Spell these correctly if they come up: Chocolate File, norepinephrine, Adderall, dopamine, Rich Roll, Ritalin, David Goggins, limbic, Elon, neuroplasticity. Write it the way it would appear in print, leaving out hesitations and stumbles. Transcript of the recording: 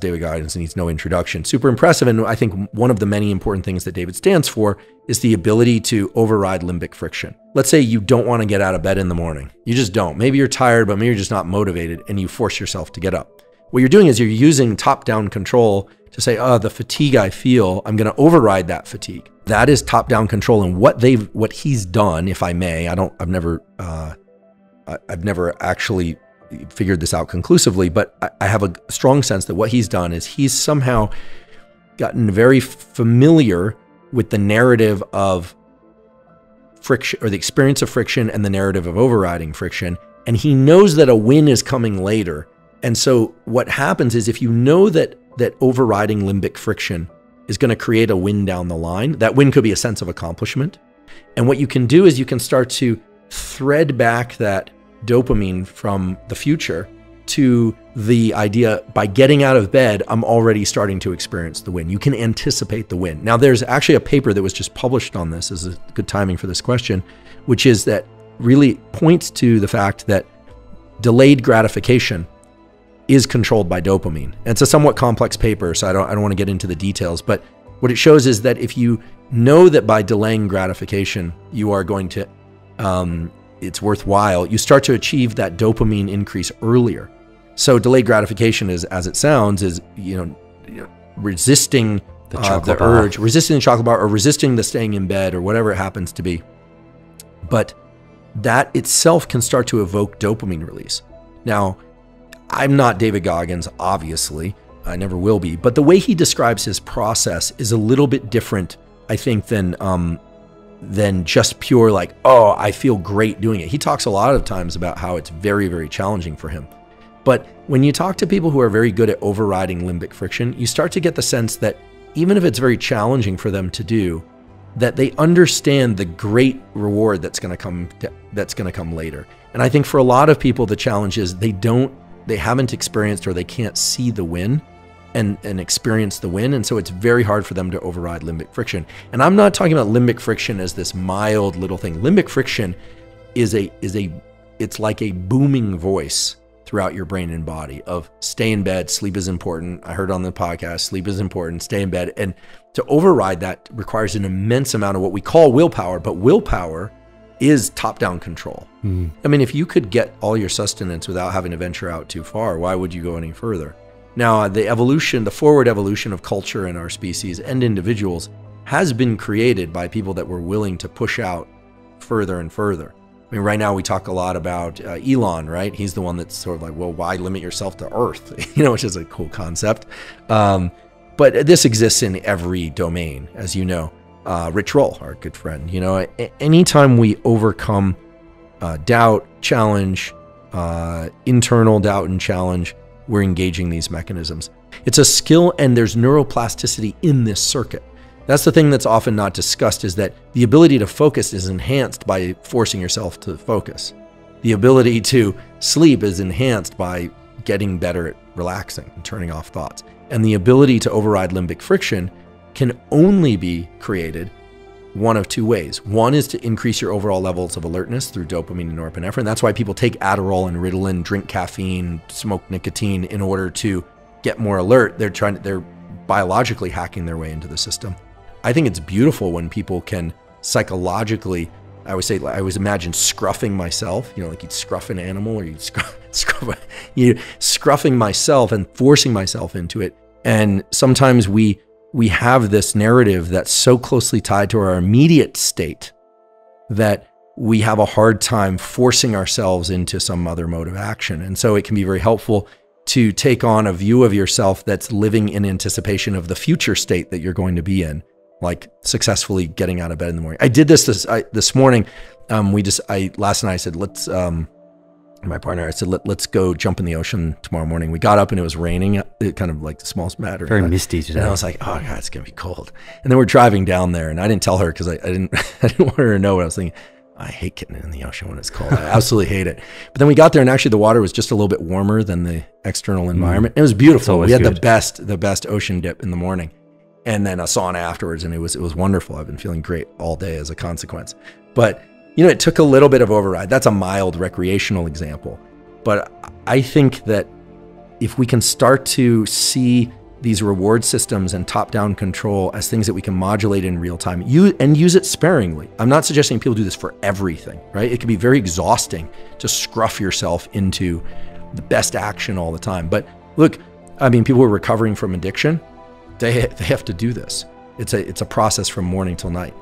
David Goggins needs no introduction. Super impressive, and I think one of the many important things that David stands for is the ability to override limbic friction. Let's say you don't want to get out of bed in the morning. You just don't. Maybe you're tired, but maybe you're just not motivated, and you force yourself to get up. What you're doing is you're using top-down control to say, oh, the fatigue I feel, I'm going to override that fatigue. That is top-down control, and what he's done, if I may, I've never actually figured this out conclusively, but I have a strong sense that what he's done is he's somehow gotten very familiar with the narrative of friction, or the experience of friction, and the narrative of overriding friction. And he knows that a win is coming later. And so what happens is, if you know that overriding limbic friction is going to create a win down the line, that win could be a sense of accomplishment. And what you can do is you can start to thread back that dopamine from the future to the idea, by getting out of bed, I'm already starting to experience the win. You can anticipate the win. Now, there's actually a paper that was just published on this, is a good timing for this question, which is that really points to the fact that delayed gratification is controlled by dopamine. And it's a somewhat complex paper, so I don't want to get into the details, but what it shows is that if you know that by delaying gratification, you are going to it's worthwhile, you start to achieve that dopamine increase earlier. So delayed gratification is, as it sounds, is, resisting the urge, resisting the chocolate bar, or resisting the staying in bed, or whatever it happens to be. But that itself can start to evoke dopamine release. Now, I'm not David Goggins, obviously. I never will be. But the way he describes his process is a little bit different, I think, than just pure like, oh, I feel great doing it. He talks a lot of times about how it's very, very challenging for him. But when you talk to people who are very good at overriding limbic friction, you start to get the sense that even if it's very challenging for them to do, that they understand the great reward that's going to come later. And I think for a lot of people, the challenge is they haven't experienced, or they can't see the win and experience the win. And so it's very hard for them to override limbic friction. And I'm not talking about limbic friction as this mild little thing. Limbic friction it's like a booming voice throughout your brain and body of stay in bed, sleep is important. I heard on the podcast, sleep is important, stay in bed. And to override that requires an immense amount of what we call willpower, but willpower is top-down control. Mm. I mean, if you could get all your sustenance without having to venture out too far, why would you go any further? Now, the forward evolution of culture in our species and individuals has been created by people that were willing to push out further and further. I mean, right now we talk a lot about Elon, right? He's the one that's sort of like, well, why limit yourself to Earth? Which is a cool concept. But this exists in every domain, as you know. Rich Roll, our good friend, anytime we overcome doubt, challenge, internal doubt and challenge, we're engaging these mechanisms. It's a skill, and there's neuroplasticity in this circuit. That's the thing that's often not discussed, is that the ability to focus is enhanced by forcing yourself to focus. The ability to sleep is enhanced by getting better at relaxing and turning off thoughts. And the ability to override limbic friction can only be created one of two ways. One is to increase your overall levels of alertness through dopamine and norepinephrine. That's why people take Adderall and Ritalin, drink caffeine, smoke nicotine in order to get more alert. They're biologically hacking their way into the system. I think it's beautiful when people can psychologically, I always imagine scruffing myself, like you'd scruff an animal, or you'd scruffing myself and forcing myself into it. And sometimes we have this narrative that's so closely tied to our immediate state that we have a hard time forcing ourselves into some other mode of action. And so it can be very helpful to take on a view of yourself that's living in anticipation of the future state that you're going to be in, like successfully getting out of bed in the morning. I did this morning. Last night I said, let's go jump in the ocean tomorrow morning. We got up and it was raining, it kind of like the small matter. Very misty today. And I was like, oh God, it's gonna be cold. And then we're driving down there, and I didn't tell her because I didn't want her to know what I was thinking. I hate getting in the ocean when it's cold. I absolutely hate it. But then we got there, and actually the water was just a little bit warmer than the external environment. It was beautiful. We had the best ocean dip in the morning, and then a sauna afterwards, and it was wonderful. I've been feeling great all day as a consequence. But it took a little bit of override. That's a mild recreational example. But I think that if we can start to see these reward systems and top-down control as things that we can modulate in real time and use it sparingly. I'm not suggesting people do this for everything, right? It can be very exhausting to scruff yourself into the best action all the time. But look, I mean, people who are recovering from addiction, they have to do this. It's a process from morning till night.